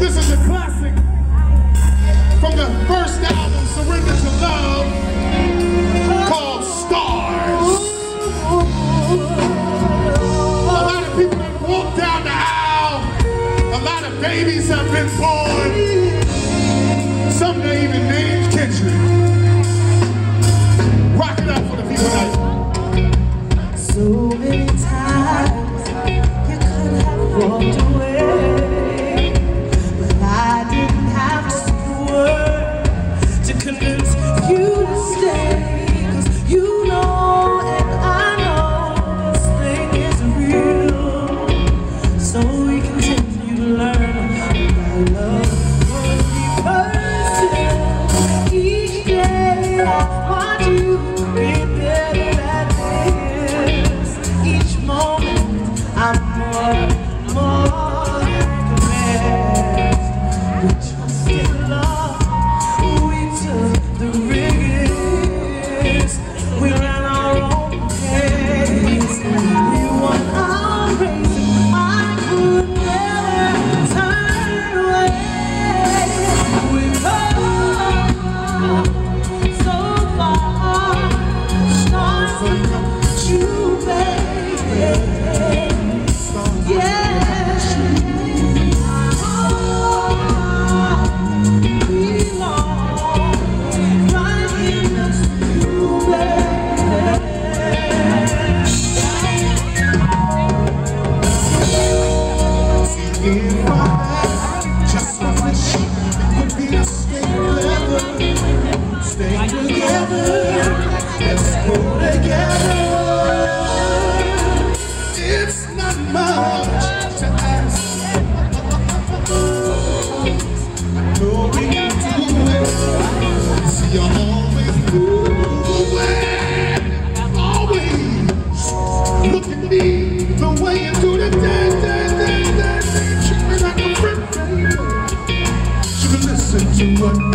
But this is a classic from the first album, Surrender to Love, called Stars. A lot of people have walked down the aisle. A lot of babies have been born. Some they even named Kendrick. Rock it up for the people tonight. So many times you could have walked away. What?